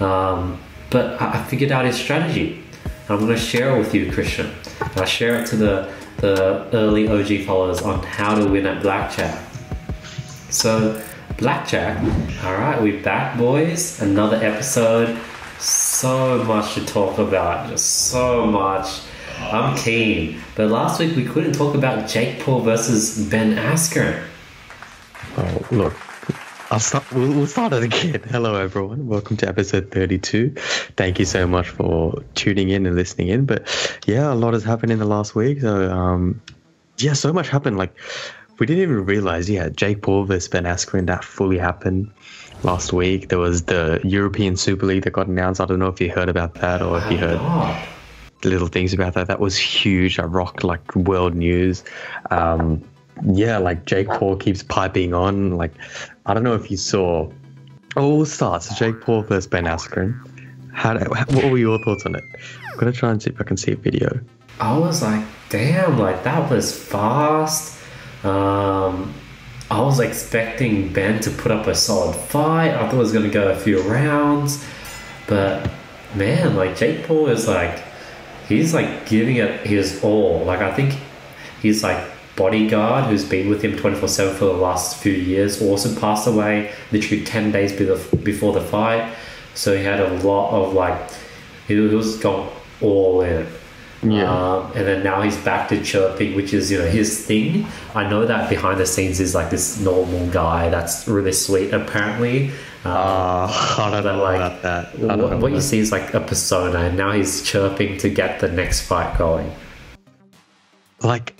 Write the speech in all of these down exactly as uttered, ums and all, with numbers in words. Um, but I figured out his strategy. I'm going to share it with you, Christian. I'll share it to the, the early O G followers on how to win at blackjack. So blackjack, all right, we're back, boys. Another episode. So much to talk about, just so much. I'm keen. But last week we couldn't talk about Jake Paul versus Ben Askren. Oh, look. I'll start, we'll start it again. Hello, everyone. Welcome to episode thirty-two. Thank you so much for tuning in and listening in. But yeah, a lot has happened in the last week. So um, yeah, so much happened. Like we didn't even realize, yeah, Jake Paul versus Ben Askren, that fully happened last week. There was the European Super League that got announced. I don't know if you heard about that or if you heard little things about that. That was huge. I rocked like world news. Um, yeah, like Jake Paul keeps piping on. Like, I don't know if you saw. All starts Jake Paul versus Ben Askren. How? Do, what were your thoughts on it? I'm gonna try and see if I can see a video. I was like, damn, like that was fast. Um, I was expecting Ben to put up a solid fight. I thought it was gonna go a few rounds, but man, like Jake Paul is like, he's like giving it his all. Like I think he's like. bodyguard who's been with him twenty-four seven for the last few years also passed away literally ten days before the fight, so he had a lot of like he was gone all in. Yeah. Um, and then now he's back to chirping, which is, you know, his thing. I know that behind the scenes is like this normal guy that's really sweet apparently. Um, uh, I don't know like, about that I don't what, know what you that. see is like a persona, and now he's chirping to get the next fight going. Like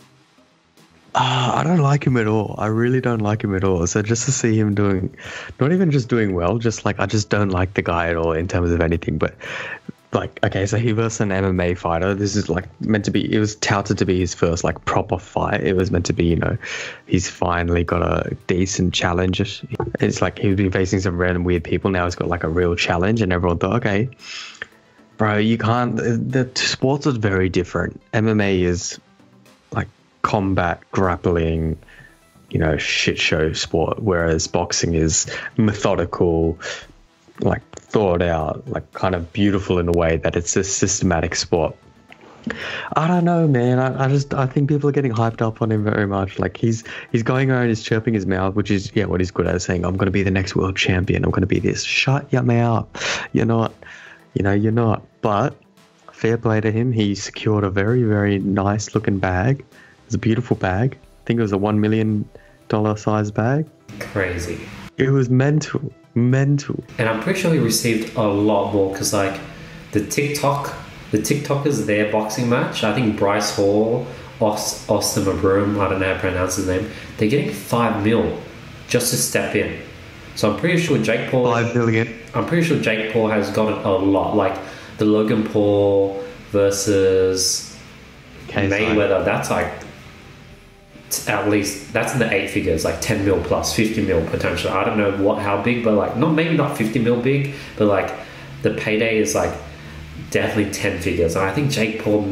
Uh, I don't like him at all. I really don't like him at all. So just to see him doing, not even just doing well, just like I just don't like the guy at all in terms of anything. But like, okay, so he was an M M A fighter. This is like meant to be, it was touted to be his first like proper fight. It was meant to be, you know, he's finally got a decent challenge. It's like he's been facing some random weird people. Now he's got like a real challenge, and everyone thought, okay, bro, you can't, the sports are very different. M M A is like combat, grappling, you know, shit show sport, whereas boxing is methodical, like thought out, like kind of beautiful in a way that it's a systematic sport. I don't know, man. I, I just I think people are getting hyped up on him very much. Like he's he's going around, he's chirping his mouth, which is yeah, what he's good at, saying, I'm gonna be the next world champion, I'm gonna be this. Shut your mouth. You're not. You know, you're not. But fair play to him, he secured a very, very nice looking bag. It was a beautiful bag. I think it was a one million dollar size bag. Crazy. It was mental, mental. And I'm pretty sure he received a lot more because like the TikTok, the TikTokers, their boxing match, I think Bryce Hall, Aus, Austin Mabroom, I don't know how to pronounce his name, they're getting five mil just to step in. So I'm pretty sure Jake Paul- Five million. I'm pretty sure Jake Paul has gotten a lot. Like the Logan Paul versus K-Side. Mayweather, that's like, at least that's in the eight figures, like ten mil plus, fifty mil potential. I don't know what how big, but like not maybe not fifty mil big, but like the payday is like definitely ten figures. And I think Jake Paul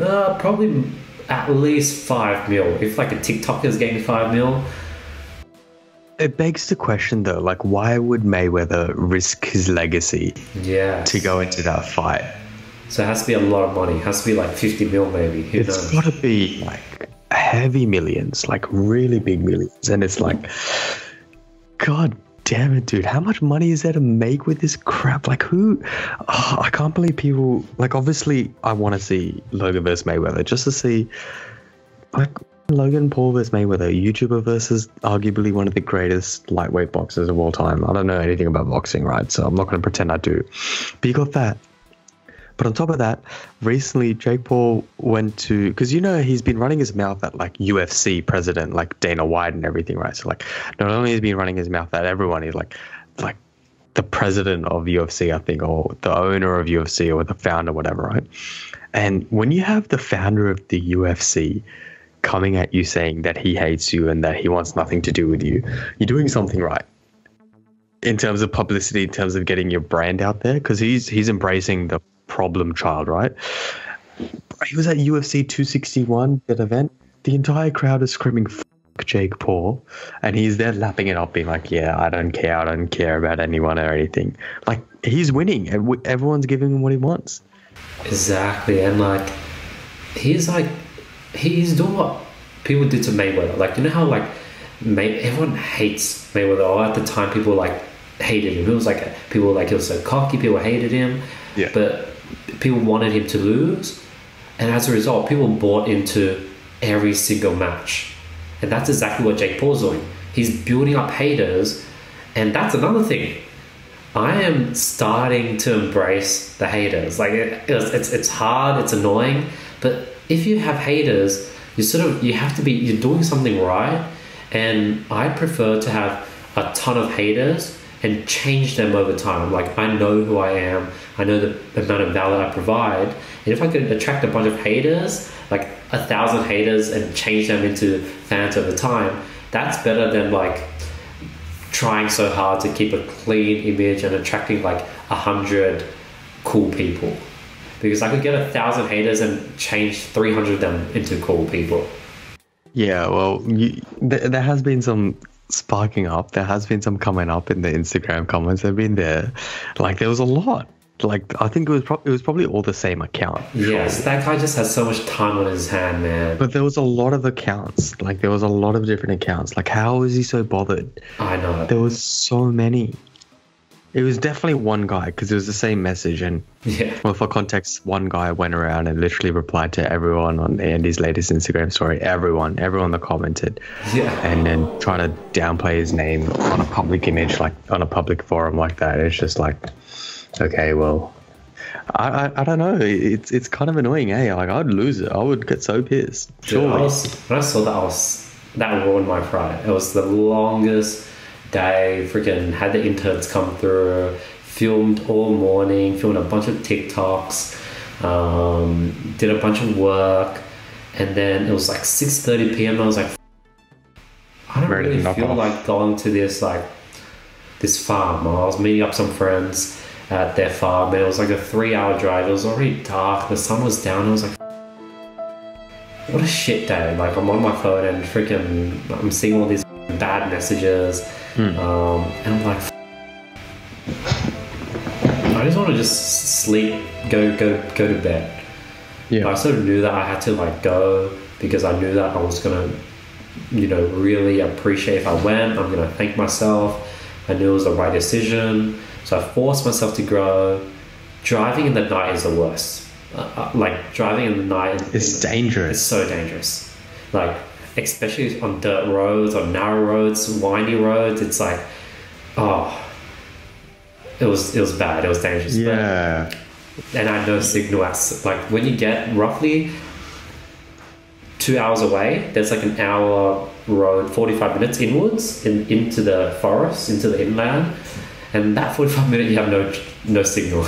uh, probably at least five mil, if like a TikToker is getting five mil. It begs the question though, like why would Mayweather risk his legacy yes. to go into that fight? So it has to be a lot of money. It has to be like fifty mil maybe. Who it's knows? It's gotta be like heavy millions, like really big millions, and it's like, god damn it, dude, how much money is there to make with this crap? Like who oh, I can't believe people like, obviously I want to see Logan versus Mayweather just to see like Logan Paul versus Mayweather, YouTuber versus arguably one of the greatest lightweight boxers of all time. I don't know anything about boxing, right? So I'm not going to pretend I do, but you got that. But on top of that, recently Jake Paul went to, because you know he's been running his mouth at like U F C president, like Dana White and everything, right? So like, not only has he been running his mouth at everyone, he's like, like the president of U F C, I think, or the owner of U F C, or the founder, whatever, right? And when you have the founder of the U F C coming at you saying that he hates you and that he wants nothing to do with you, you're doing something right. In terms of publicity, in terms of getting your brand out there, because he's he's embracing the problem child, right? He was at U F C two sixty-one, that event. The entire crowd is screaming, Jake Paul, and he's there lapping it up, being like, yeah, I don't care. I don't care about anyone or anything. Like, he's winning. Everyone's giving him what he wants. Exactly. And, like, he's, like, he's doing what people did to Mayweather. Like, you know how, like, May- everyone hates Mayweather. All at the time, people, like, hated him. It was, like, people, like, he was so cocky. People hated him. Yeah. But people wanted him to lose. And as a result, people bought into every single match. And that's exactly what Jake Paul's doing. He's building up haters. And that's another thing. I am starting to embrace the haters. Like, it, it's, it's it's hard, it's annoying. But if you have haters, you sort of, you have to be, you're doing something right. And I prefer to have a ton of haters and change them over time. Like, I know who I am. I know the amount of value I provide. And if I could attract a bunch of haters, like a thousand haters, and change them into fans over time, that's better than, like, trying so hard to keep a clean image and attracting, like, a hundred cool people. Because I could get a thousand haters and change three hundred of them into cool people. Yeah, well, you, th- there has been some sparking up. There has been some coming up in the Instagram comments. They've been there. Like, there was a lot. Like, I think it was, pro- it was probably all the same account. Yes, sure. That guy just has so much time on his hand, man. But there was a lot of accounts. Like, there was a lot of different accounts. Like, how is he so bothered? I know. There was so many. It was definitely one guy, because it was the same message. And, yeah. Well, for context, one guy went around and literally replied to everyone on Andy's latest Instagram story. Everyone, everyone that commented. Yeah. And then trying to downplay his name on a public image, like on a public forum like that. It's just like, okay, well, I I, I don't know. It's it's kind of annoying, eh? Like, I'd lose it. I would get so pissed. Sure. Dude, I was, when I saw that, I was, that ruined my Friday. It was the longest day. Freaking had the interns come through, filmed all morning, filmed a bunch of TikToks, um, did a bunch of work, and then it was like six thirty p.m. I was like, I don't Ready really feel off. like going to this like this farm. I was meeting up some friends at their farm, and it was like a three-hour drive. It was already dark. The sun was down. I was like, what a shit day. Like, I'm on my phone and freaking I'm seeing all these bad messages. Mm. Um, and I'm like, F- I just want to just sleep, go, go, go to bed. Yeah. I sort of knew that I had to like go, because I knew that I was gonna, you know, really appreciate if I went. I'm gonna thank myself. I knew it was the right decision, so I forced myself to go. Driving in the night is the worst. Uh, like driving in the night, it's in, dangerous. It's so dangerous. Like, especially on dirt roads, on narrow roads, windy roads, it's like, oh, it was it was bad. It was dangerous. Yeah. But, and I had no signal. As, like, when you get roughly two hours away, there's like an hour road, forty-five minutes inwards, in, into the forest, into the inland, and that forty-five minute you have no no signal.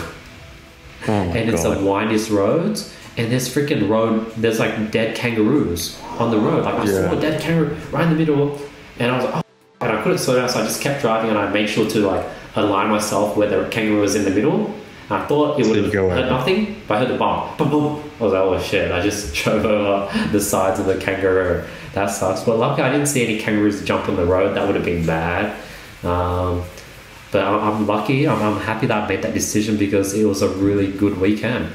Oh my and God. It's the windiest roads. And there's freaking road, there's like dead kangaroos on the road. Like, I yeah. saw a dead kangaroo right in the middle, and I was like, oh, and I couldn't slow down, so I just kept driving, and I made sure to like align myself where the kangaroo was in the middle. And I thought it so would have heard nothing, but I heard the bump. Boom, boom. I was like, oh shit, I just drove over the sides of the kangaroo. That sucks. But luckily I didn't see any kangaroos jump on the road. That would have been bad. Um, but I'm, I'm lucky, I'm, I'm happy that I made that decision, because it was a really good weekend.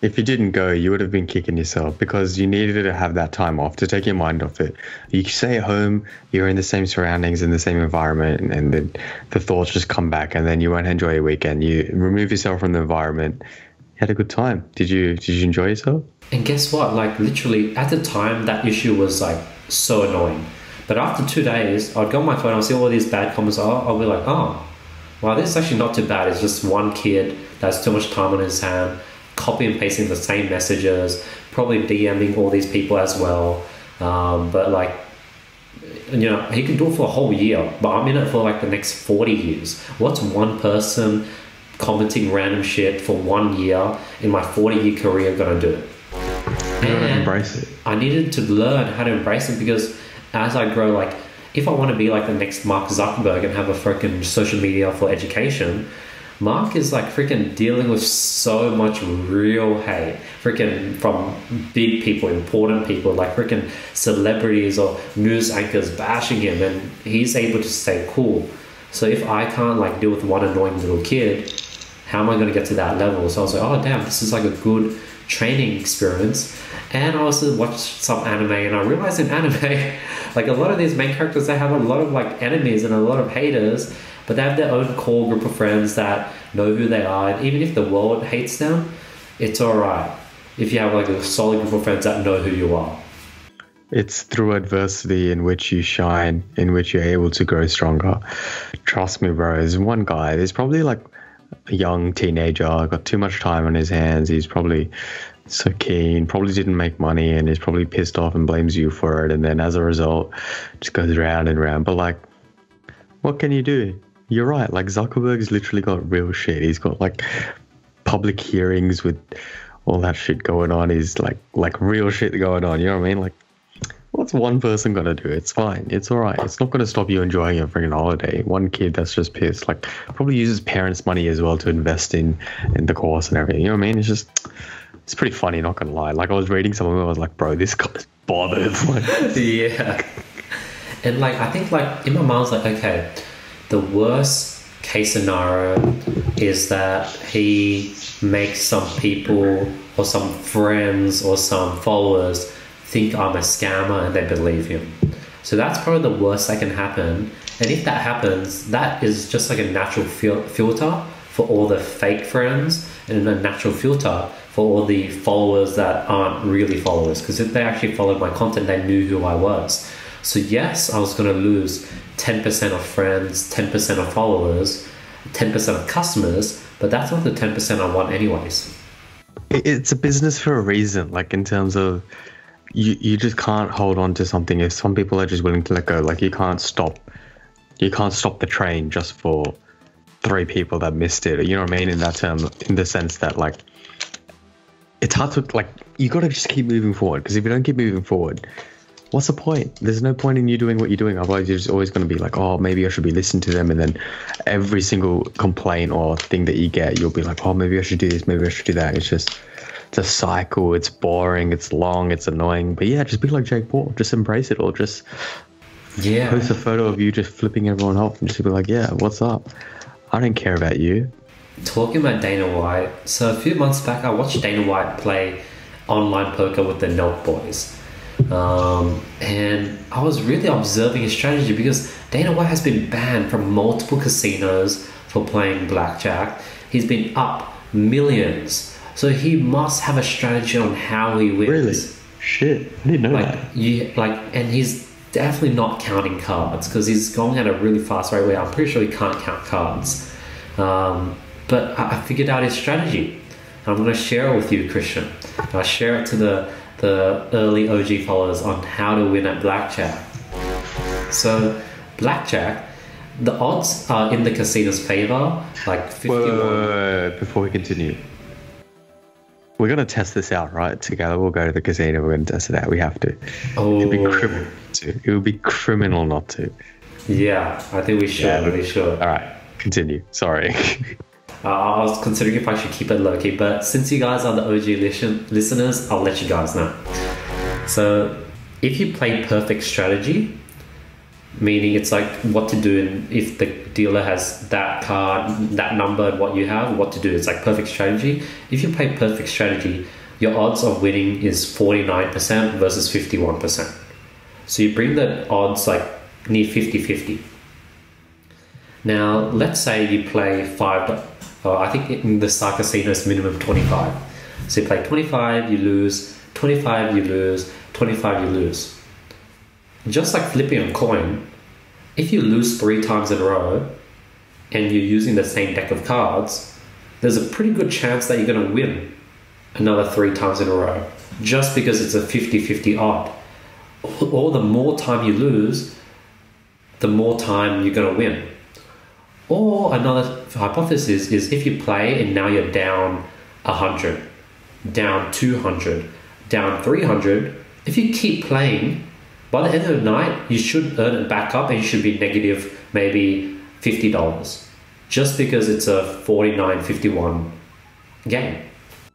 If you didn't go, you would have been kicking yourself, because you needed to have that time off to take your mind off it. You stay at home, you're in the same surroundings, in the same environment, and, and the, the thoughts just come back, and then you won't enjoy your weekend. You remove yourself from the environment. You had a good time. Did you Did you enjoy yourself? And guess what? Like, literally, at the time, that issue was, like, so annoying. But after two days, I'd go on my phone, I'll see all these bad comments. I'll, I'll be like, oh, wow, this is actually not too bad. It's just one kid that has too much time on his hand, copy and pasting the same messages, probably DMing all these people as well. Um, but like, you know, he can do it for a whole year, but I'm in it for like the next forty years. What's one person commenting random shit for one year in my forty year career gonna do? And embrace it. I needed to learn how to embrace it, because as I grow, like, if I want to be like the next Mark Zuckerberg and have a freaking social media for education, Mark is like freaking dealing with so much real hate, freaking from big people, important people, like freaking celebrities or news anchors bashing him, and he's able to stay cool. So if I can't like deal with one annoying little kid, how am I going to get to that level? So I was like, oh damn, this is like a good training experience. And I also watched some anime, and I realized in anime, like a lot of these main characters, they have a lot of like enemies and a lot of haters, but they have their own core group of friends that know who they are. And even if the world hates them, it's all right if you have like a solid group of friends that know who you are. It's through adversity in which you shine, in which you're able to grow stronger. Trust me, bro. There's one guy, there's probably like a young teenager, got too much time on his hands. He's probably so keen, probably didn't make money, and is probably pissed off and blames you for it. And then as a result, just goes round and round. But like, what can you do? You're right. Like Zuckerberg's literally got real shit. He's got like public hearings with all that shit going on. He's like, like real shit going on. You know what I mean? Like, what's one person gonna do? It's fine. It's all right. It's not gonna stop you enjoying your freaking holiday. One kid that's just pissed, like, probably uses parents' money as well to invest in, in the course and everything. You know what I mean? It's just, it's pretty funny. Not gonna lie. Like I was reading some of them, I was like, bro, this guy's bothered. Like, yeah. And like, I think like in my mind, I was like, okay, the worst case scenario is that he makes some people or some friends or some followers think I'm a scammer and they believe him. So that's probably the worst that can happen. And if that happens, that is just like a natural fil- filter for all the fake friends and a natural filter for all the followers that aren't really followers. Because if they actually followed my content, they knew who I was. So yes, I was going to lose ten percent of friends, ten percent of followers, ten percent of customers, but that's not the ten percent I want anyways. It's a business for a reason, like in terms of, You you just can't hold on to something. If some people are just willing to let go, like you can't stop, you can't stop the train just for three people that missed it. You know what I mean? In that term, in the sense that like, it's hard to like, you got to just keep moving forward. Because if you don't keep moving forward, what's the point? There's no point in you doing what you're doing. Otherwise, you're just always going to be like, oh, maybe I should be listening to them. And then every single complaint or thing that you get, you'll be like, oh, maybe I should do this. Maybe I should do that. It's just, it's a cycle, it's boring, it's long, it's annoying. But yeah, just be like Jake Paul, just embrace it, or just yeah, post a photo of you just flipping everyone off and just be like, yeah, what's up? I don't care about you. Talking about Dana White, so a few months back I watched Dana White play online poker with the Nelk Boys. Um, and I was really observing his strategy because Dana White has been banned from multiple casinos for playing blackjack. He's been up millions. So he must have a strategy on how he wins. Really? Shit, I didn't know like, that. You, like, and he's definitely not counting cards because he's going at a really fast rate where I'm pretty sure he can't count cards. Um, but I, I figured out his strategy. And I'm going to share it with you, Christian. And I'll share it to the, the early O G followers on how to win at blackjack. So blackjack, the odds are in the casino's favor. Like fifty-one. Whoa, whoa, whoa, before we continue. We're going to test this out, right? Together, we'll go to the casino. We're going to test it out. We have to. Oh. It'd be criminal to. It would be criminal not to. Yeah, I think we should. Yeah, we should. All right, continue. Sorry. uh, I was considering if I should keep it low-key, but since you guys are the O G listen- listeners, I'll let you guys know. So if you play perfect strategy, meaning it's like what to do and if the dealer has that card, that number, and what you have, what to do. It's like perfect strategy. If you play perfect strategy, your odds of winning is forty-nine percent versus fifty-one percent. So you bring the odds like near fifty-fifty. Now, let's say you play five, oh, I think in the star casino is minimum twenty-five. So you play twenty-five, you lose, twenty-five, you lose, twenty-five, you lose. Just like flipping a coin, if you lose three times in a row and you're using the same deck of cards, there's a pretty good chance that you're going to win another three times in a row just because it's a fifty-fifty odd. Or the more time you lose, the more time you're going to win. Or another hypothesis is if you play and now you're down one hundred, down two hundred, down three hundred, if you keep playing, by the end of the night, you should earn it back up and you should be negative maybe fifty dollars. just because it's a forty-nine fifty-one game.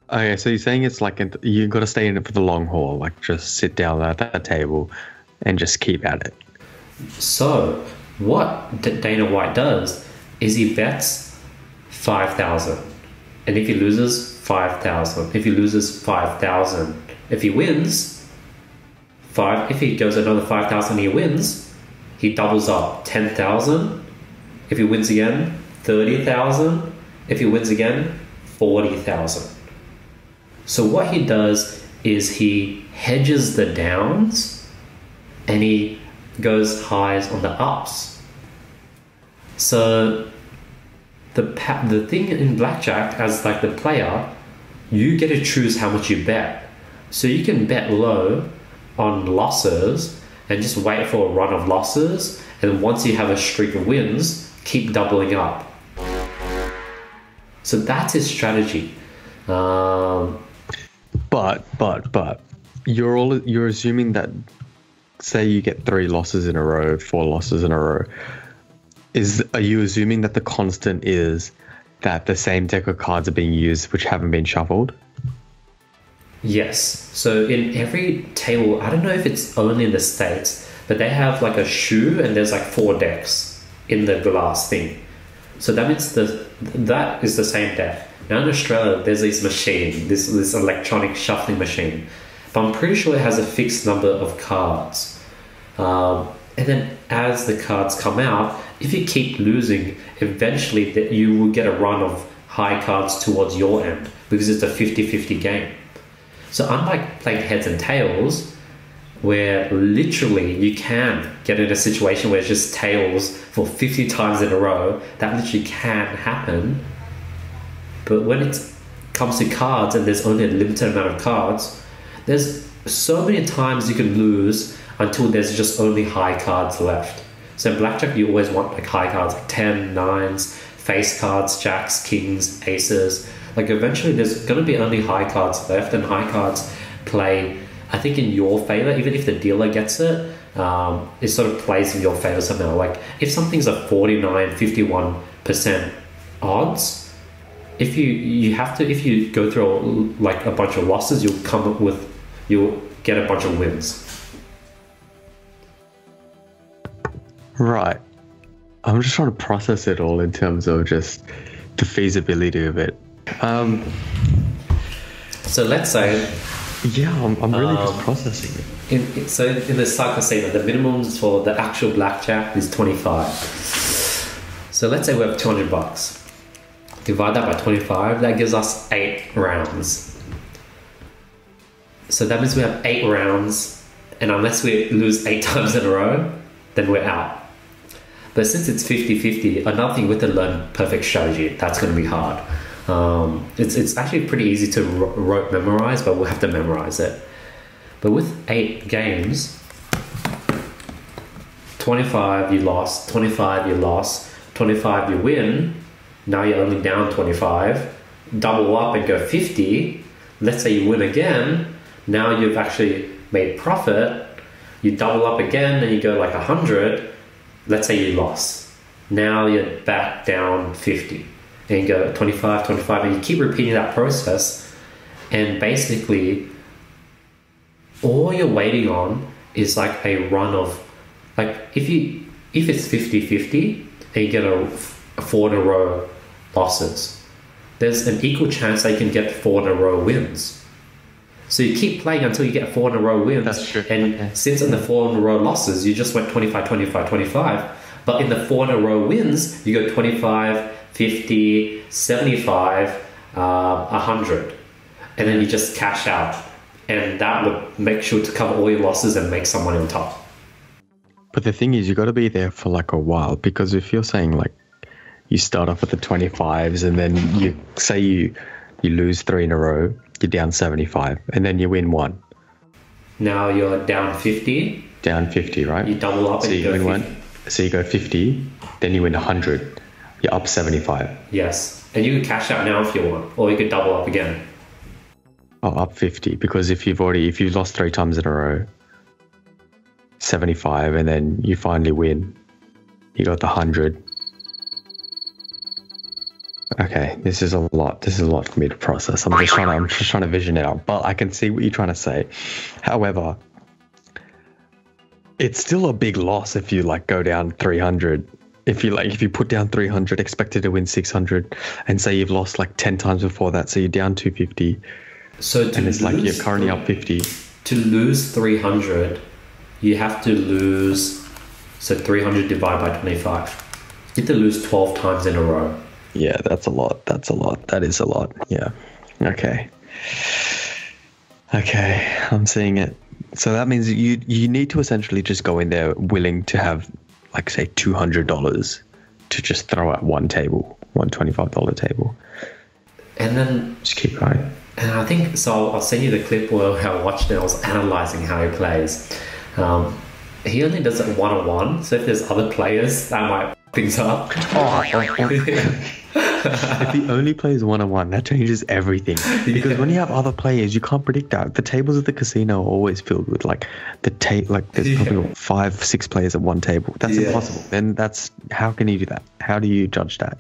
Okay, so you're saying it's like a, you've got to stay in it for the long haul, like just sit down at that table and just keep at it. So what Dana White does is he bets five thousand, and if he loses five thousand, if he loses five thousand, if he wins five, if he goes another five thousand, he wins, he doubles up ten thousand. If he wins again, thirty thousand. If he wins again, forty thousand. So what he does is he hedges the downs and he goes highs on the ups. So the the thing in blackjack, as like the player, you get to choose how much you bet. So you can bet low on losses and just wait for a run of losses, and once you have a streak of wins, keep doubling up. So that's his strategy. Um, But, but, but, you're all you're assuming that, say you get three losses in a row, four losses in a row. Is are you assuming that the constant is that the same deck of cards are being used which haven't been shuffled? Yes. So in every table, I don't know if it's only in the States, but they have like a shoe and there's like four decks in the glass thing. So that means the that is the same deck. Now in Australia, there's this machine, this, this electronic shuffling machine, but I'm pretty sure it has a fixed number of cards. Um, and then as the cards come out, if you keep losing, eventually that you will get a run of high cards towards your end, because it's a fifty fifty game. So unlike playing heads and tails, where literally you can get in a situation where it's just tails for fifty times in a row, that literally can happen. But when it comes to cards and there's only a limited amount of cards, there's so many times you can lose until there's just only high cards left. So in blackjack, you always want like high cards, like ten, nines, face cards, jacks, kings, aces. Like eventually there's going to be only high cards left, and high cards play, I think, in your favor. Even if the dealer gets it, um, it sort of plays in your favor somehow. Like if something's a forty-nine, fifty-one percent odds, if you you have to if you go through a, like a bunch of losses, you'll come up with you'll get a bunch of wins. Right. I'm just trying to process it all in terms of just the feasibility of it. Um, so let's say. Yeah, I'm, I'm really um, just processing it. In, in, so in the side casino, the minimums for the actual blackjack is twenty-five. So let's say we have two hundred bucks. Divide that by twenty-five, that gives us eight rounds. So that means we have eight rounds, and unless we lose eight times in a row, then we're out. But since it's fifty fifty, another thing with the learn perfect strategy, that's going to be hard. Um, it's, it's actually pretty easy to rote memorize, but we'll have to memorize it. But with eight games, twenty-five you lost, twenty-five you lost, twenty-five you win. Now you're only down twenty-five, double up and go fifty. Let's say you win again. Now you've actually made profit. You double up again and you go like one hundred. Let's say you lost. Now you're back down fifty. And you go twenty-five, twenty-five, and you keep repeating that process. And basically, all you're waiting on is like a run of, like if you if it's fifty fifty and you get a four in a row losses, there's an equal chance they can get four in a row wins. So you keep playing until you get four in a row wins. That's true. And okay. Since in the four in a row losses, you just went twenty-five, twenty-five, twenty-five. But in the four in a row wins, you go twenty-five, fifty, seventy-five, uh, one hundred. And then you just cash out. And that would make sure to cover all your losses and make someone on top. But the thing is, you got to be there for like a while, because if you're saying like, you start off with the twenty-fives, and then you say you you lose three in a row, you're down seventy-five, and then you win one. Now you're down fifty. Down fifty, right? You double up, so and you go win one. So you go fifty, then you win one hundred. You're up seventy-five. Yes, and you can cash out now if you want, or you could double up again. Oh, up fifty, because if you've already if you've lost three times in a row, seventy-five, and then you finally win, you got the one hundred. Okay, this is a lot. This is a lot for me to process. I'm just trying to, I'm just trying to vision it out, but I can see what you're trying to say. However, it's still a big loss if you like go down three hundred. If you like, if you put down three hundred, expected to win six hundred, and say you've lost like ten times before that, so you're down two fifty. So to and it's lose, like you're currently up fifty. To lose three hundred, you have to lose. So three hundred divided by twenty-five. You have to lose twelve times in a row. Yeah, that's a lot. That's a lot. That is a lot. Yeah. Okay. Okay, I'm seeing it. So that means you you need to essentially just go in there willing to have, like, say, two hundred dollars to just throw at one table, one twenty-five dollars table. And then... Just keep going. And I think... So I'll send you the clip where I watched it. I was analysing how he plays. Um, he only does it one-on-one. So if there's other players, that might... things up. Oh, if he only plays one-on-one, that changes everything. Because yeah. when you have other players, you can't predict that. The tables at the casino are always filled with like the tape, like there's yeah. probably five, six players at one table. That's yeah. impossible. Then that's how can you do that? How do you judge that?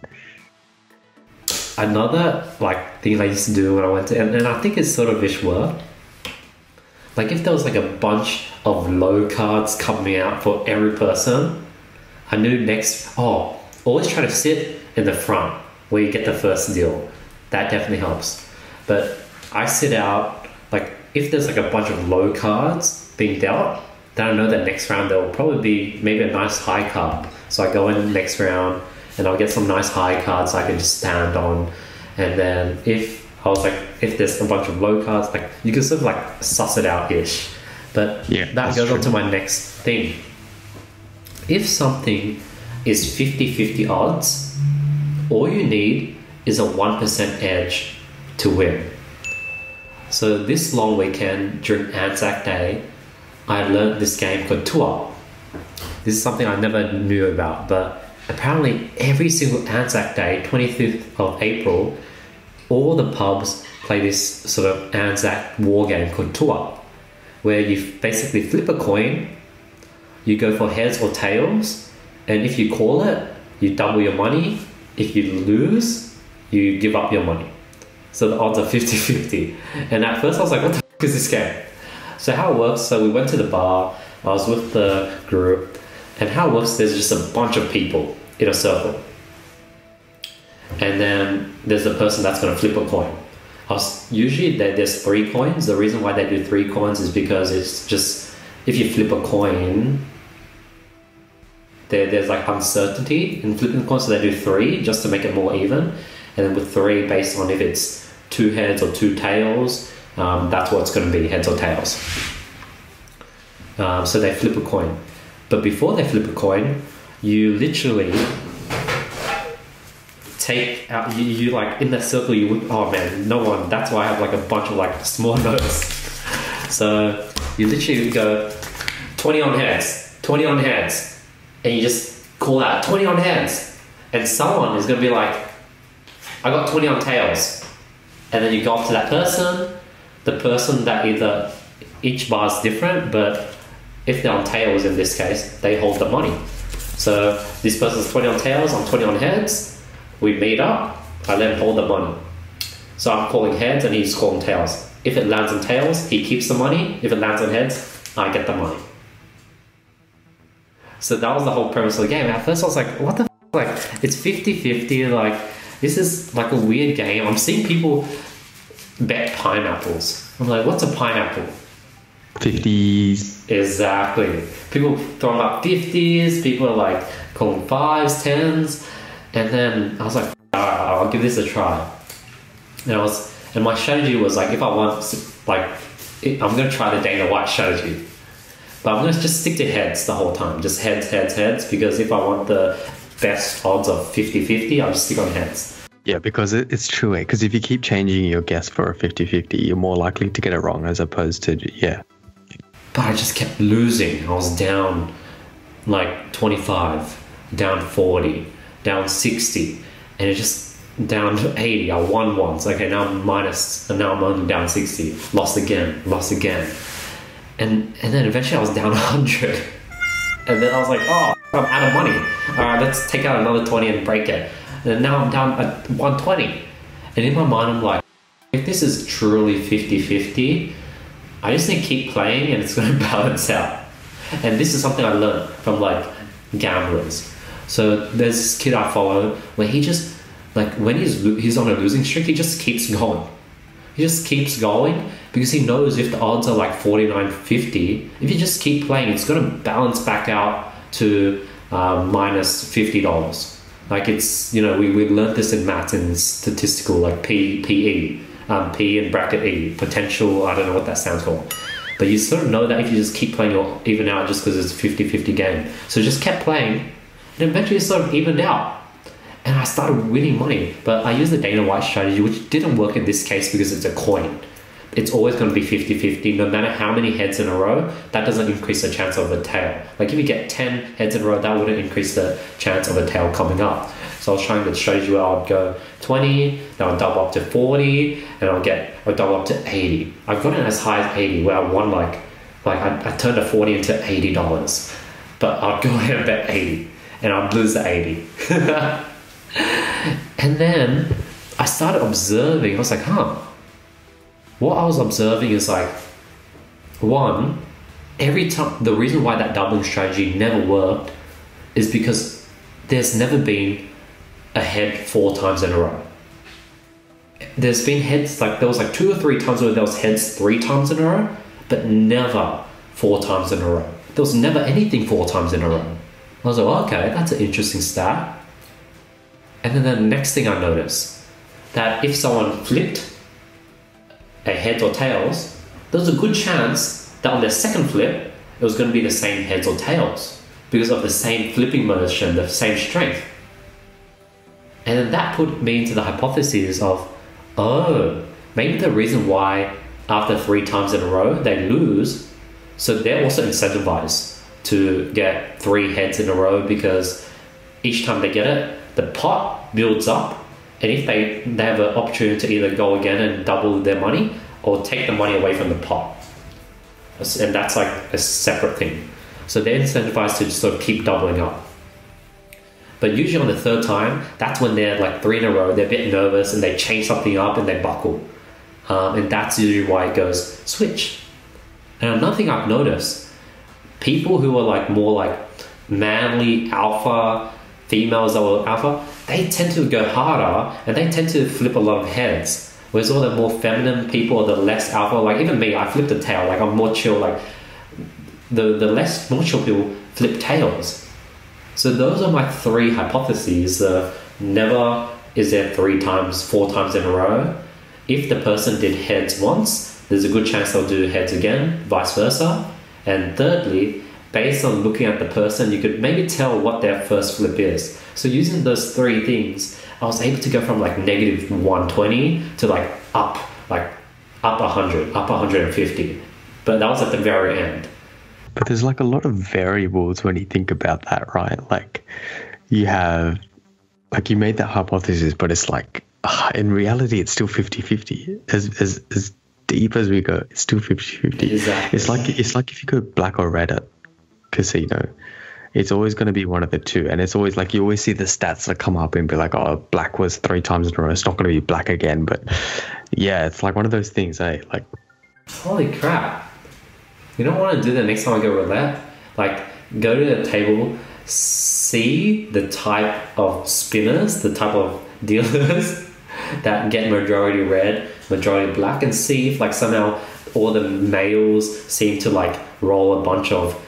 Another like thing I used to do when I went to, and, and I think it's sort of Vish work. Like if there was like a bunch of low cards coming out for every person. I knew next, oh, always try to sit in the front where you get the first deal. That definitely helps. But I sit out, like, if there's like a bunch of low cards being dealt, then I know that next round there will probably be maybe a nice high card. So I go in next round and I'll get some nice high cards I can just stand on. And then if I was like, if there's a bunch of low cards, like, you can sort of like suss it out-ish. But yeah, that goes true. On to my next thing. If something is fifty-fifty odds, all you need is a one percent edge to win. So this long weekend during Anzac Day, I learned this game called two-up. This is something I never knew about, but apparently every single Anzac Day, twenty-fifth of April, all the pubs play this sort of Anzac war game called two-up, where you basically flip a coin. You go for heads or tails, and if you call it, you double your money. If you lose, you give up your money. So the odds are fifty-fifty. And at first I was like, what the f*** is this game? So how it works, so we went to the bar, I was with the group, and how it works, there's just a bunch of people in a circle. And then there's the person that's going to flip a coin. I was, usually there's three coins. The reason why they do three coins is because it's just, if you flip a coin, There, there's like uncertainty in flipping coins, so they do three just to make it more even, and then with three based on if it's two heads or two tails, um, that's what it's going to be, heads or tails. Um, so they flip a coin, but before they flip a coin, you literally take out you, you like in that circle. You would oh man, no one. That's why I have like a bunch of like small notes. So you literally go twenty on heads, twenty on heads. And you just call out twenty on hands, and someone is going to be like, I got twenty on tails. And then you go up to that person, the person that either, each bar is different, but if they're on tails in this case, they hold the money. So this person's twenty on tails, I'm twenty on heads, we meet up, I let him hold the money. So I'm calling heads and he's calling tails. If it lands on tails, he keeps the money. If it lands on heads, I get the money. So that was the whole premise of the game. At first I was like, what the f-? Like, it's fifty-fifty, like, this is like a weird game. I'm seeing people bet pineapples. I'm like, what's a pineapple? fifties. Exactly. People throwing up fifties, people are like calling fives, tens. And then I was like, alright, I'll give this a try. And I was, and my strategy was like, if I want, like, I'm going to try the Dana White strategy. But I'm going to just stick to heads the whole time. Just heads, heads, heads. Because if I want the best odds of fifty-fifty, I'll just stick on heads. Yeah, because it's true. Because if you keep changing your guess for a fifty-fifty, you're more likely to get it wrong as opposed to, yeah. But I just kept losing. I was down like twenty-five, down forty, down sixty, and it just down to eighty. I won once. Okay, now I'm minus, and now I'm only down sixty. Lost again, lost again. And and then eventually I was down one hundred. And then I was like, oh, I'm out of money. All right, let's take out another twenty and break it. and now I'm down at one twenty. And in my mind, I'm like, if this is truly fifty fifty, I just need to keep playing and it's going to balance out. And this is something I learned from like gamblers. So there's this kid I follow where he just, like when he's, he's on a losing streak, he just keeps going. He just keeps going because he knows if the odds are like forty-nine fifty, if you just keep playing, it's going to balance back out to uh, minus fifty dollars. Like it's, you know, we, we learned this in maths and statistical, like P, P E, um, P in bracket E, potential, I don't know what that stands for. But you sort of know that if you just keep playing, you'll even out just because it's a fifty fifty game. So just kept playing and eventually sort of evened out. And I started winning money, but I used the Dana White strategy, which didn't work in this case because it's a coin. It's always going to be fifty fifty, no matter how many heads in a row, that doesn't increase the chance of a tail. Like if you get ten heads in a row, that wouldn't increase the chance of a tail coming up. So I was trying the strategy where I would go twenty, then I'll double up to forty, and I'll get, I'll double up to eighty. I've gotten as high as eighty, where I won like, like I, I turned a forty into eighty dollars, but I'd go ahead and bet eighty, and I'd lose the eighty. And then I started observing. I was like, huh. What I was observing is like, one, every time, the reason why that doubling strategy never worked is because there's never been a head four times in a row. There's been heads, like there was like two or three times where there was heads three times in a row, but never four times in a row. There was never anything four times in a row. I was like, well, okay, that's an interesting stat. And then the next thing I noticed, that if someone flipped a heads or tails, there was a good chance that on their second flip, it was going to be the same heads or tails because of the same flipping motion, the same strength. And then that put me into the hypothesis of, oh, maybe the reason why after three times in a row, they lose. So they're also incentivized to get three heads in a row because each time they get it, the pot builds up, and if they, they have an opportunity to either go again and double their money or take the money away from the pot. And that's like a separate thing. So they're incentivized to just sort of keep doubling up. But usually on the third time, that's when they're like three in a row, they're a bit nervous and they change something up and they buckle. Um, and that's usually why it goes switch. And another thing I've noticed, people who are like more like manly, alpha, females that were alpha, they tend to go harder and they tend to flip a lot of heads. Whereas all the more feminine people or the less alpha, like even me, I flipped a tail, like I'm more chill, like the, the less more chill people flip tails. So those are my three hypotheses. Uh, never is there three times, four times in a row. If the person did heads once, there's a good chance they'll do heads again, vice versa. And thirdly, based on looking at the person, you could maybe tell what their first flip is. So using those three things, I was able to go from like negative one twenty to like up, like up one hundred, up one hundred fifty. But that was at the very end. But there's like a lot of variables when you think about that, right? Like you have, like you made that hypothesis, but it's like, uh, in reality, it's still fifty fifty. As, as, as deep as we go, it's still fifty fifty. Exactly. It's like, it's like if you go black or red at casino, it's always going to be one of the two, and it's always like you always see the stats that come up and be like, oh, black was three times in a row, it's not going to be black again. But yeah, it's like one of those things, eh? Like, holy crap, you don't want to do that next time I go roulette. Like, go to the table, see the type of spinners, the type of dealers that get majority red, majority black, and see if like somehow all the males seem to like roll a bunch of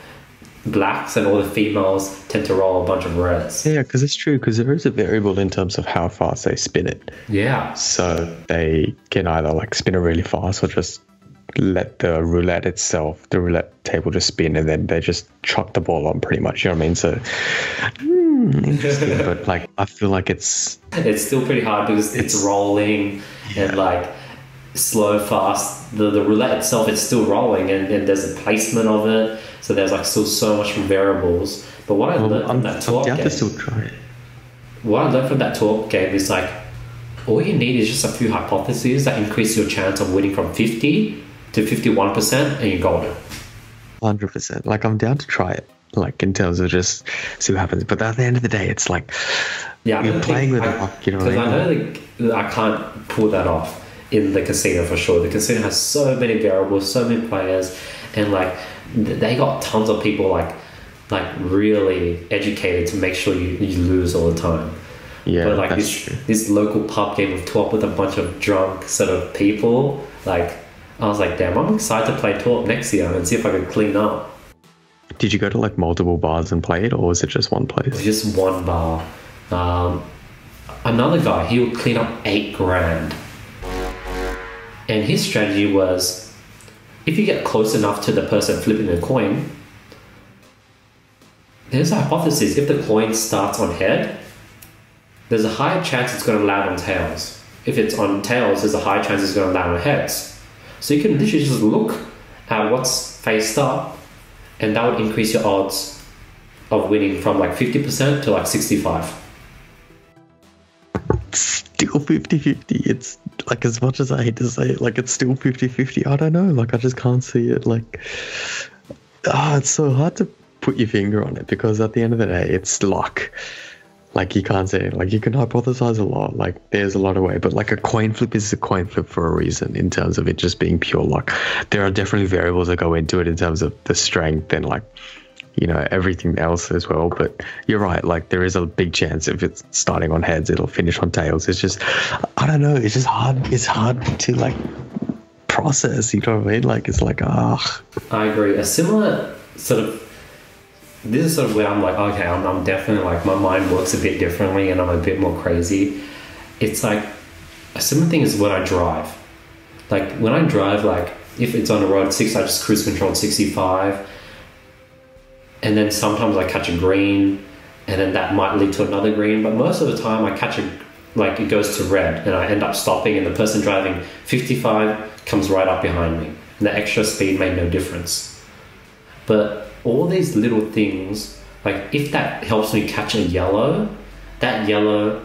blacks and all the females tend to roll a bunch of reds. Yeah, because it's true, because there is a variable in terms of how fast they spin it. Yeah. So they can either like spin it really fast or just let the roulette itself, the roulette table just spin, and then they just chuck the ball on pretty much, you know what I mean? So, mm, interesting, but like I feel like it's... It's still pretty hard because it's, it's rolling, yeah. And like slow, fast, the, the roulette itself is still rolling, and, and there's a placement of it. So there's like still so much variables. But what I well, learned from that talk game, still try. What I learned from that talk game is like, all you need is just a few hypotheses that increase your chance of winning from fifty to fifty-one percent, and you're golden. one hundred percent. Like I'm down to try it, like in terms of just see what happens. But at the end of the day, it's like, Yeah, I've been playing with I, it, you know. Because I know like, I can't pull that off in the casino for sure. The casino has so many variables, so many players, and like they got tons of people like like really educated to make sure you, you lose all the time. Yeah, but like that's this, true. This local pub game of twelve with a bunch of drunk sort of people, like I was like, damn, I'm excited to play twelve next year and see if I can clean up. Did you go to like multiple bars and play it, or was it just one place? It was just one bar. Um, another guy, he would clean up eight grand, and his strategy was, if you get close enough to the person flipping the coin, there's a hypothesis, if the coin starts on head, there's a higher chance it's going to land on tails. If it's on tails, there's a higher chance it's going to land on heads. So you can literally just look at what's faced up, and that would increase your odds of winning from like fifty percent to like sixty-five. It's still fifty fifty. It's like, as much as I hate to say it, like it's still fifty fifty. I don't know. Like I just can't see it. Like, ah, oh, it's so hard to put your finger on it because at the end of the day, it's luck. Like, you can't say it. Like, you can hypothesize a lot. Like, there's a lot of way. But, like, a coin flip is a coin flip for a reason in terms of it just being pure luck. There are definitely variables that go into it in terms of the strength and, like, you know, everything else as well. But you're right. Like, there is a big chance if it's starting on heads, it'll finish on tails. It's just, I don't know. It's just hard. It's hard to, like, process. You know what I mean? Like, it's like, ah. I agree. A similar sort of... This is sort of where I'm like, okay, I'm, I'm definitely like, my mind works a bit differently and I'm a bit more crazy. It's like, a similar thing is when I drive. Like, when I drive, like, if it's on a road six, I just cruise control sixty-five. And then sometimes I catch a green, and then that might lead to another green. But most of the time I catch a, like, it goes to red, and I end up stopping, and the person driving fifty-five comes right up behind me. And the extra speed made no difference. But... all these little things, like if that helps me catch a yellow, that yellow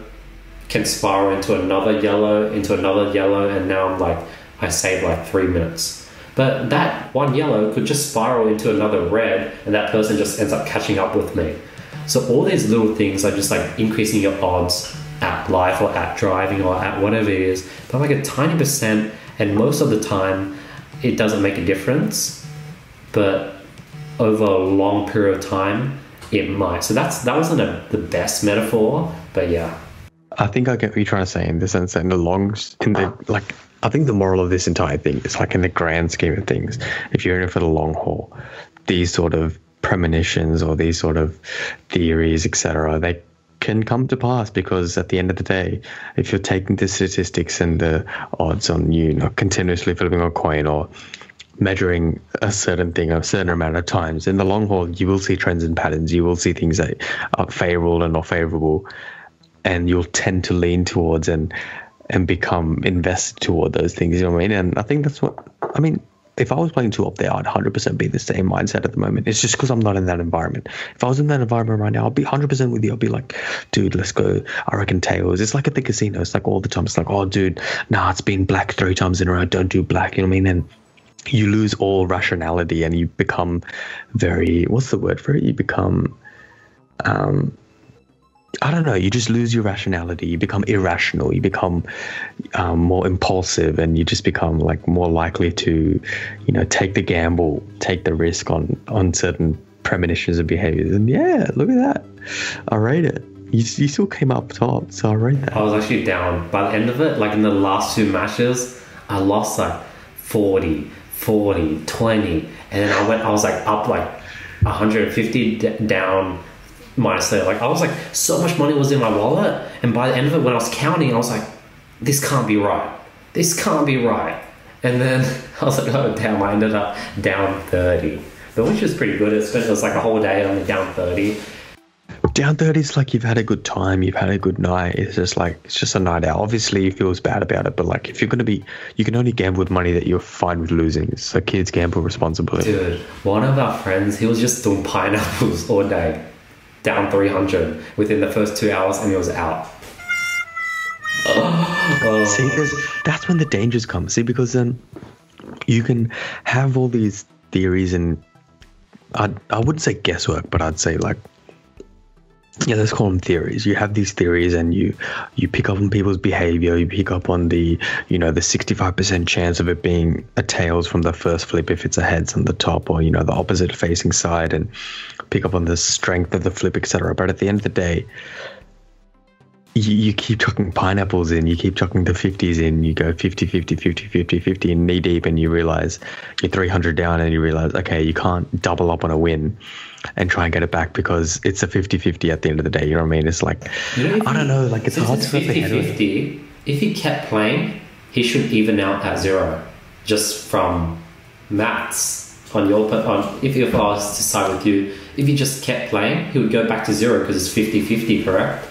can spiral into another yellow, into another yellow, and now I'm like, I saved like three minutes. But that one yellow could just spiral into another red, and that person just ends up catching up with me. So all these little things are just like increasing your odds at life or at driving or at whatever it is, but like a tiny percent, and most of the time it doesn't make a difference. But over a long period of time, it might. So that's that wasn't a, the best metaphor, but yeah. I think I get what you're trying to say in the sense that in the long, in the like, I think the moral of this entire thing is like in the grand scheme of things, if you're in it for the long haul, these sort of premonitions or these sort of theories, et cetera, they can come to pass because at the end of the day, if you're taking the statistics and the odds on you, you know, continuously flipping a coin or measuring a certain thing a certain amount of times, in the long haul you will see trends and patterns, you will see things that are favorable and not favorable, and you'll tend to lean towards and and become invested toward those things, you know what I mean? And I think that's what I mean. If I was playing two up there, I'd one hundred percent be in the same mindset at the moment. It's just because I'm not in that environment. If I was in that environment right now, I'll be one hundred percent with you. I'll be like, dude, let's go. I reckon tails. It's like at the casino. It's like all the time. It's like, oh, dude, nah, it's been black three times in a row. Don't do black, you know what I mean? And you lose all rationality and you become very, what's the word for it? You become, um, I don't know, you just lose your rationality. You become irrational. You become um, more impulsive, and you just become like more likely to, you know, take the gamble, take the risk on, on certain premonitions and behaviors. And yeah, look at that. I rate it. You, you still came up top, so I rate that. I was actually down. By the end of it, like in the last two matches, I lost like forty, forty, twenty, and then I went, I was like up like one hundred fifty d- down minus thirty. Like I was like, so much money was in my wallet, and by the end of it, when I was counting, I was like, this can't be right. This can't be right. And then I was like, oh damn, I ended up down thirty. But which was pretty good, especially it was like a whole day only down thirty. Down thirty is like you've had a good time, you've had a good night. It's just like, it's just a night out. Obviously, you feel bad about it, but like if you're going to be, you can only gamble with money that you're fine with losing. So kids gamble responsibly. Dude, one of our friends, he was just doing pineapples all day, down three hundred within the first two hours, and he was out. Oh, oh. See, that's when the dangers come. See, because then you can have all these theories and I, I wouldn't say guesswork, but I'd say like, yeah, let's call them theories. You have these theories, and you you pick up on people's behavior. You pick up on the, you know, the sixty-five percent chance of it being a tails from the first flip if it's a heads on the top, or, you know, the opposite facing side, and pick up on the strength of the flip, et cetera. But at the end of the day, you, you keep chucking pineapples in, you keep chucking the fifties in, you go fifty, fifty, fifty, fifty, fifty, and knee deep, and you realize you're three hundred down, and you realize, okay, you can't double up on a win and try and get it back because it's a fifty-fifty at the end of the day. You know what I mean? It's like, you know, I don't know, like it's hard to fifty-fifty. If he kept playing, he should even out at zero, just from maths. On your, on if, if I was to side with you, if he just kept playing, he would go back to zero because it's fifty-fifty, correct?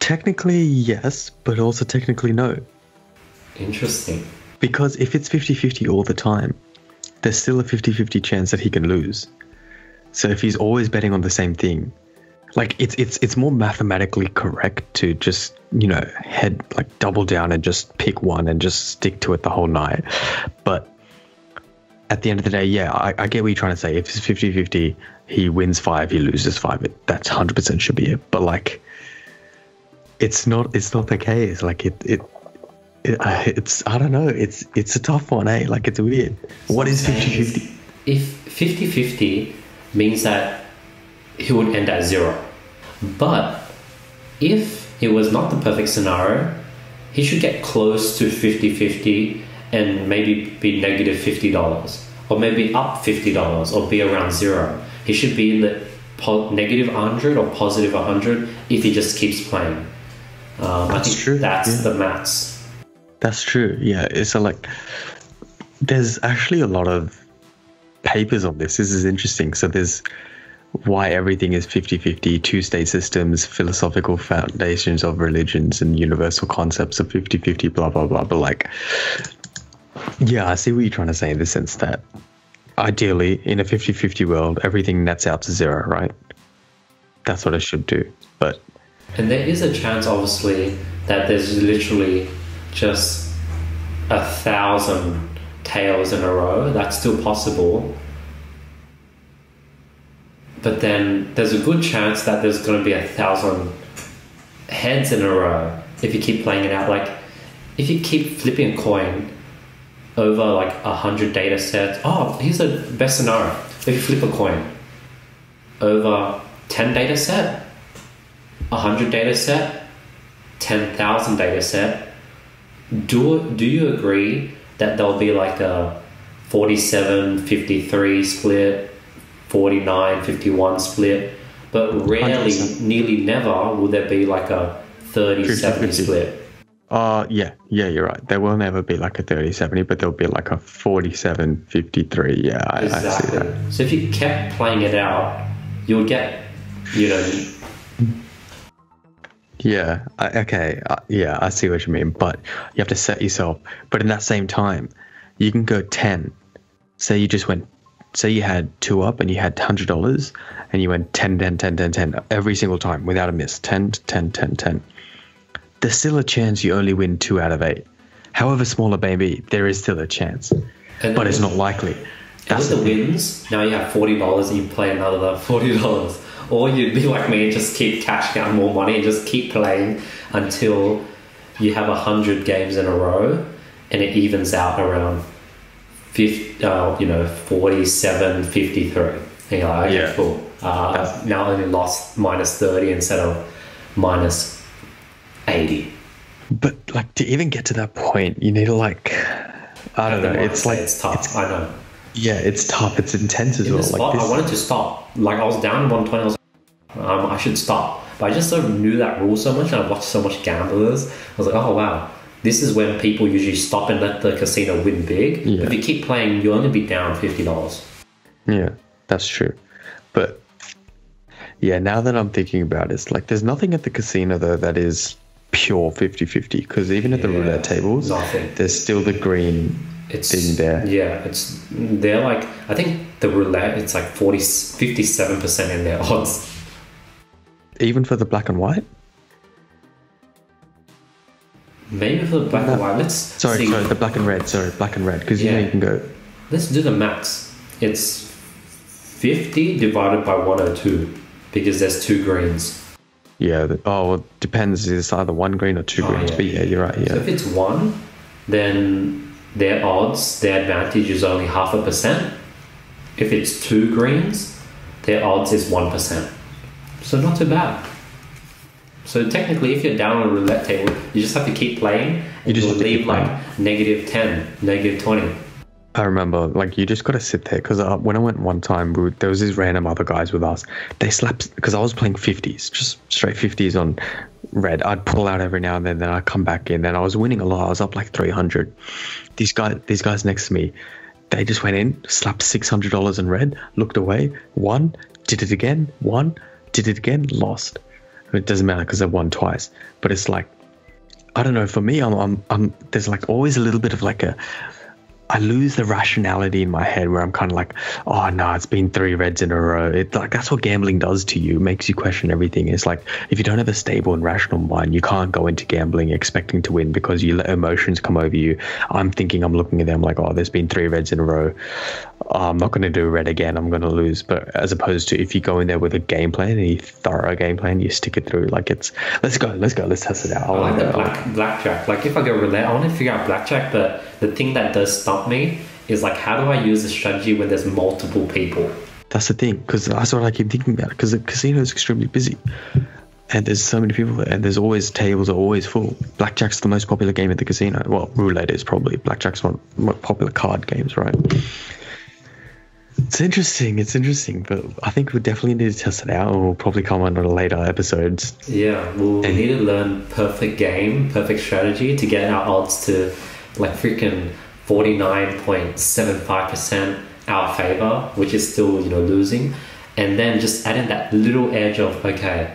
Technically, yes, but also technically, no. Interesting. Because if it's fifty-fifty all the time, there's still a fifty-fifty chance that he can lose. So if he's always betting on the same thing, like it's it's it's more mathematically correct to just, you know, head like double down and just pick one and just stick to it the whole night. But at the end of the day, yeah, I, I get what you're trying to say. If it's fifty-fifty, he wins five, he loses five. It, that's one hundred percent should be it. But like, it's not it's not the case. Like it it. It, it's I don't know it's it's a tough one, eh? Like, it's weird. What is fifty-fifty? If fifty-fifty means that he would end at zero, but if it was not the perfect scenario, he should get close to fifty-fifty and maybe be negative fifty dollars, or maybe up fifty dollars, or be around zero. He should be in the po- negative one hundred or positive one hundred if he just keeps playing. um, that's I think true. That's yeah. the maths. That's true, yeah. So, like, there's actually a lot of papers on this. This is interesting. So there's Why Everything is fifty-fifty, Two-State Systems, Philosophical Foundations of Religions, and Universal Concepts of fifty-fifty, blah, blah, blah. But, like, yeah, I see what you're trying to say in the sense that ideally, in a fifty-fifty world, everything nets out to zero, right? That's what it should do. But and there is a chance, obviously, that there's literally just a thousand tails in a row. That's still possible, but then there's a good chance that there's going to be a thousand heads in a row if you keep playing it out. Like, if you keep flipping a coin over like a hundred data sets, oh, here's the best scenario: if you flip a coin over ten data set, a hundred data set, ten thousand data set. Do do you agree that there'll be like a forty-seven fifty-three split, forty-nine fifty-one split, but rarely, one hundred percent. Nearly never will there be like a thirty seventy split? Uh, yeah, yeah, you're right. There will never be like a thirty seventy, but there'll be like a forty-seven fifty-three. Yeah, I, exactly. I see that. So if you kept playing it out, you'll get, you know... Yeah. I, okay. Uh, yeah, I see what you mean, but you have to set yourself. But in that same time, you can go ten. Say you just went. Say you had two up and you had hundred dollars, and you went ten, ten, ten, ten, ten every single time without a miss. ten, ten, ten, ten. There's still a chance you only win two out of eight. However small it may be, there is still a chance, and but it's not likely. That's with the wins. Now you have forty dollars and you play another forty dollars. Or you'd be like me and just keep cashing out more money and just keep playing until you have one hundred games in a row and it evens out around fifty, uh, you know, forty-seven fifty-three. And you're like, okay, yeah. Cool. Uh, now I only lost minus thirty instead of minus eighty. But, like, to even get to that point, you need to, like, I don't know. It's like, it's tough. It's, I know. Yeah, it's tough. It's intense as in well. Spot, like this. I wanted to stop. Like, I was down one twenty. I was like, um, I should stop. But I just sort of knew that rule so much, and I've watched so much gamblers. I was like, oh, wow. This is when people usually stop and let the casino win big. Yeah. If you keep playing, you'll only be down fifty dollars. Yeah, that's true. But, yeah, now that I'm thinking about it, it's like there's nothing at the casino, though, that is pure fifty-fifty. Because even at the yeah, roulette tables, nothing. There's still the green... It's, thing there. Yeah, it's they're like, I think the roulette, it's like forty, fifty-seven percent in their odds. Even for the black and white? Maybe for the black no. and white. Let's sorry, see. sorry, the black and red. Sorry, black and red. Because yeah. you know you can go. Let's do the maths. It's fifty divided by one hundred two. because there's two greens. Yeah. Oh, well, it depends. It's either one green or two oh, greens. Yeah. But yeah, you're right. Yeah. So if it's one, then their odds, their advantage is only half a percent. If it's two greens, their odds is one percent. So not too bad. So technically, if you're down on a roulette table, you just have to keep playing. You just leave like negative ten, negative twenty. I remember, like, you just got to sit there, because when I went one time, we were, there was these random other guys with us. They slapped, because I was playing fifties, just straight fifties on red. I'd pull out every now and then, then I'd come back in, and I was winning a lot. I was up like three hundred. These guys, these guys next to me, they just went in, slapped six hundred dollars in red, looked away, won, did it again, won, did it again, lost. It doesn't matter because I won twice. But it's like, I don't know, for me, I'm, I'm, I'm, there's like always a little bit of like a, I lose the rationality in my head where I'm kind of like, oh, no, it's been three reds in a row. It, like, that's what gambling does to you. It makes you question everything. It's like, if you don't have a stable and rational mind, you can't go into gambling expecting to win because you let emotions come over you. I'm thinking, I'm looking at them like, oh, there's been three reds in a row. Oh, I'm not going to do red again. I'm going to lose. But as opposed to if you go in there with a game plan, a thorough game plan, you stick it through. Like, it's, let's go, let's go, let's test it out. I like the black, blackjack. Like, if I go roulette, I want to figure out blackjack, but the thing that does stump me is like, how do I use a strategy when there's multiple people? That's the thing, because that's what I keep thinking about, because the casino is extremely busy and there's so many people there, and there's always, tables are always full. Blackjack's the most popular game at the casino. Well, roulette is probably. Blackjack's one of the most popular card games, right? It's interesting, it's interesting, but I think we definitely need to test it out, and we'll probably come on to later episodes. Yeah, we'll and, need to learn perfect game, perfect strategy to get our odds to like freaking forty-nine point seven five percent our favor, which is still, you know, losing. And then just adding that little edge of, okay,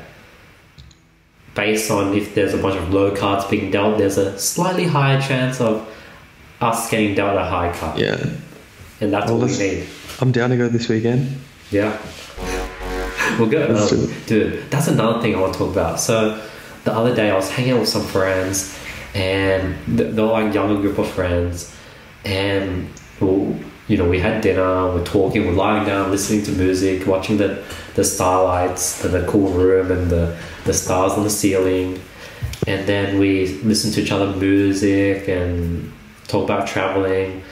based on if there's a bunch of low cards being dealt, there's a slightly higher chance of us getting dealt a high card. Yeah. And that's well, what we need. I'm down to go this weekend. Yeah. We'll go. Um, dude, that's another thing I want to talk about. So the other day I was hanging out with some friends, and they're like a younger group of friends. And, well, you know, we had dinner, we're talking, we're lying down, listening to music, watching the, the starlights and the cool room and the, the stars on the ceiling. And then we listen to each other music and talk about traveling.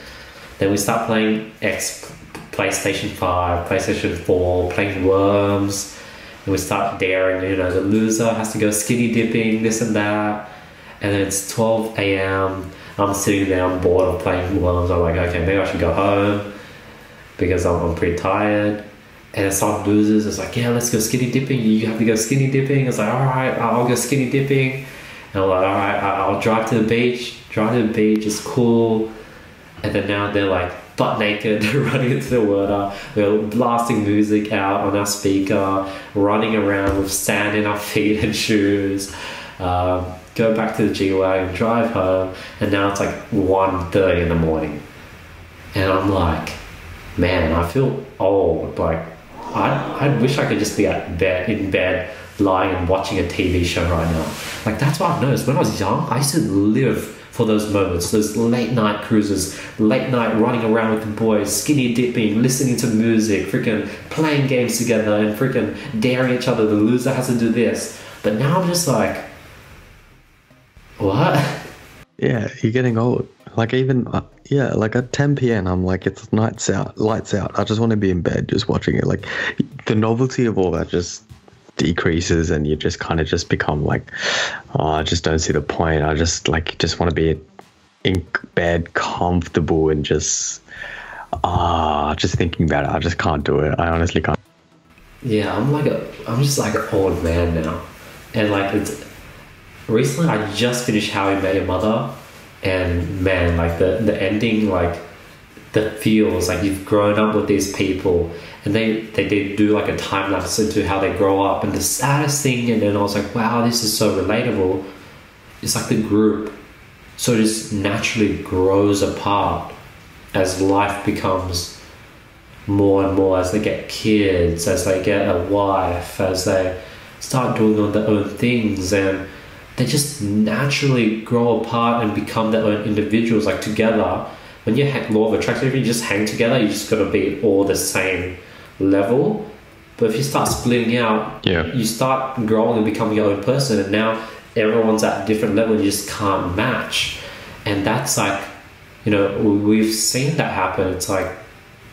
Then we start playing X, PlayStation five, PlayStation four, playing Worms. And we start daring, you know, the loser has to go skinny dipping, this and that. And then it's twelve a m I'm sitting there, I'm bored of playing Worms. I'm like, okay, maybe I should go home because I'm, I'm pretty tired. And some losers, it's like, yeah, let's go skinny dipping. You have to go skinny dipping. It's like, all right, I'll go skinny dipping. And I'm like, all right, I'll drive to the beach. Drive to the beach, it's cool. And then now they're like butt naked, running into the water. We're blasting music out on our speaker, running around with sand in our feet and shoes. Um, go back to the G-Wagon, drive home, and now it's like one thirty in the morning. And I'm like, man, I feel old. Like, I, I wish I could just be at bed, in bed, lying and watching a T V show right now. Like, that's what I've noticed. When I was young, I used to live for those moments, those late night cruises, late night running around with the boys, skinny dipping, listening to music, freaking playing games together and freaking daring each other. The loser has to do this. But now I'm just like, what? Yeah, you're getting old. Like, even uh, yeah, like at ten p m I'm like, it's nights out, lights out. I just want to be in bed just watching it. Like, the novelty of all that just decreases, and you just kind of just become like, oh, I just don't see the point. I just like just want to be in bed, comfortable, and just ah, uh, just thinking about it. I just can't do it. I honestly can't. Yeah, I'm like a, I'm just like an old man now, and like it's. Recently, I just finished How I Met Your Mother, and man, like the, the ending, like the feels like you've grown up with these people, and they, they did do like a time lapse into how they grow up. And the saddest thing, and then I was like, wow, this is so relatable. It's like the group so it just naturally grows apart as life becomes more and more, as they get kids, as they get a wife, as they start doing all their own things, and they just naturally grow apart and become their own individuals. Like, together, when you hang, law of attraction, if you just hang together, you just got to be all the same level. But if you start splitting out, yeah. you start growing and becoming your own person, and now everyone's at a different level, you just can't match. And that's like, you know, we've seen that happen. It's like,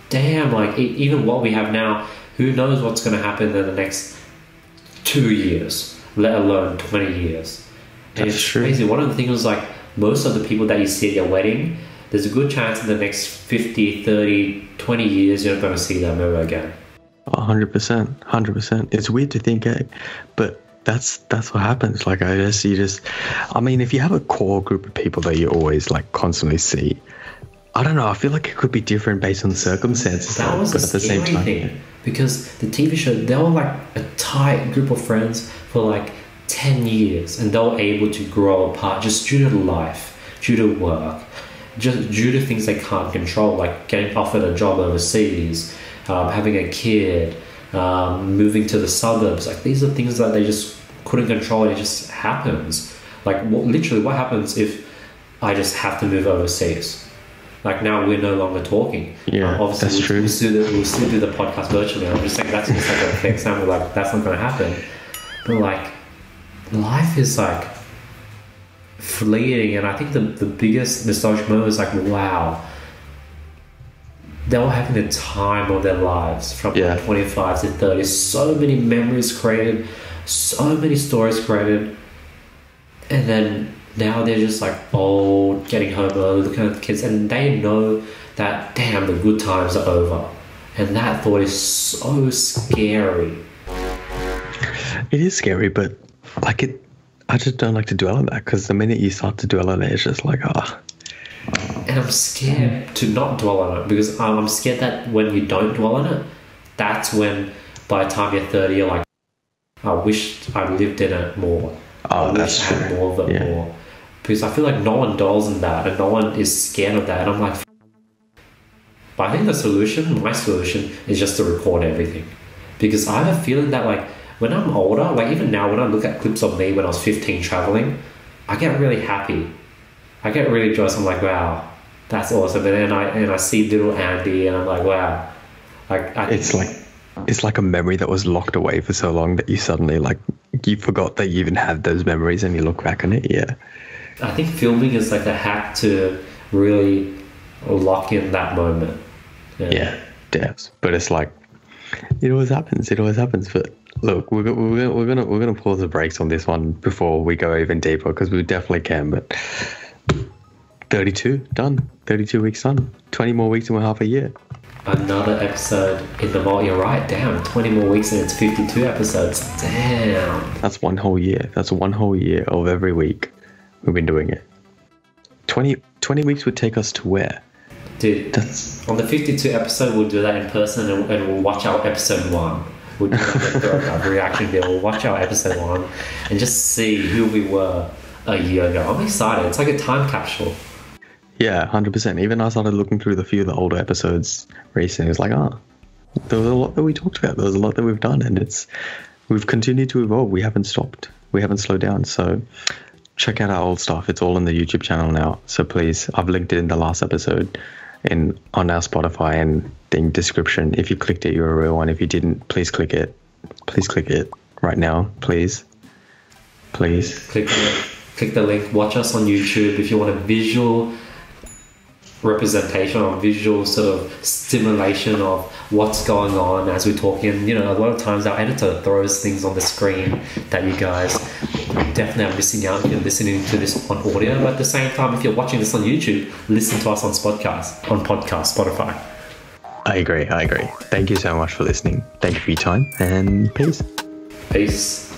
damn, like even what we have now, who knows what's going to happen in the next two years, let alone twenty years. And that's it's true. Crazy. One of the things was like, most of the people that you see at your wedding, there's a good chance in the next fifty, thirty, twenty years, you're not going to see them ever again. one hundred percent, one hundred percent. It's weird to think, eh? But that's that's what happens. Like, I guess you just, I mean, if you have a core group of people that you always like constantly see, I don't know, I feel like it could be different based on circumstances. That was but at the same time, thing, because the T V show, they were like a tight group of friends for like ten years, and they were able to grow apart just due to life, due to work, just due to things they can't control, like getting offered a job overseas, um, having a kid, um, moving to the suburbs. Like, these are things that they just couldn't control, and it just happens. Like, what, literally, what happens if I just have to move overseas? Like, now we're no longer talking. Yeah, um, obviously that's we'll, true. We'll still, do, we'll still do the podcast virtually. I'm just saying that's just like a fake example. Like, that's not going to happen. But like, life is like fleeting, and I think the the biggest nostalgic moment is like, wow, they were having the time of their lives from yeah. like twenty-five to thirty. So many memories created, so many stories created, and then now they're just like old, getting home early, looking at the kids, and they know that, damn, the good times are over. And that thought is so scary. It is scary, but like it, I just don't like to dwell on that, because the minute you start to dwell on it, it's just like, ah. Oh. And I'm scared to not dwell on it, because I'm scared that when you don't dwell on it, that's when by the time you're thirty, you're like, I wish I lived in it more. Oh, I that's wish I had more of it yeah. more. Because I feel like no one dwells in that, and no one is scared of that. And I'm like, F-. But I think the solution, my solution, is just to record everything. Because I have a feeling that, like, when I'm older, like even now, when I look at clips of me when I was fifteen traveling, I get really happy. I get really joyous. I'm like, wow, that's awesome. And then I and I see little Andy, and I'm like, wow. Like, I it's like it's like a memory that was locked away for so long that you suddenly like you forgot that you even had those memories, and you look back on it. Yeah. I think filming is like a hack to really lock in that moment. Yeah, yeah, devs. But it's like it always happens. It always happens. But look, we're we're we're gonna we're gonna pause the brakes on this one before we go even deeper, because we definitely can. But thirty-two done. Thirty-two weeks done. Twenty more weeks and we're half a year. Another episode in the vault. You're right. Damn, twenty more weeks and it's fifty-two episodes. Damn. That's one whole year. That's one whole year of every week. We've been doing it. twenty, twenty weeks would take us to where? Dude, that's... on the fifty-two episode, we'll do that in person, and, and we'll watch our episode one. We'll do a reaction there. We'll watch our episode one and just see who we were a year ago. I'm excited. It's like a time capsule. Yeah, one hundred percent. Even I started looking through the few of the older episodes recently. It's like, ah, oh, there was a lot that we talked about. There was a lot that we've done, and it's we've continued to evolve. We haven't stopped. We haven't slowed down. So... check out our old stuff. It's all on the YouTube channel now. So please, I've linked it in the last episode and on our Spotify and thing description. If you clicked it, you're a real one. If you didn't, please click it. Please click it right now. Please. Please. Click the link. Click the link. Watch us on YouTube if you want a visual representation or visual sort of stimulation of what's going on as we're talking. You know, a lot of times our editor throws things on the screen that you guys definitely are missing out if you're listening to this on audio. But at the same time, if you're watching this on YouTube, listen to us on podcast, on podcast, Spotify. I agree. I agree. Thank you so much for listening. Thank you for your time, and peace. Peace.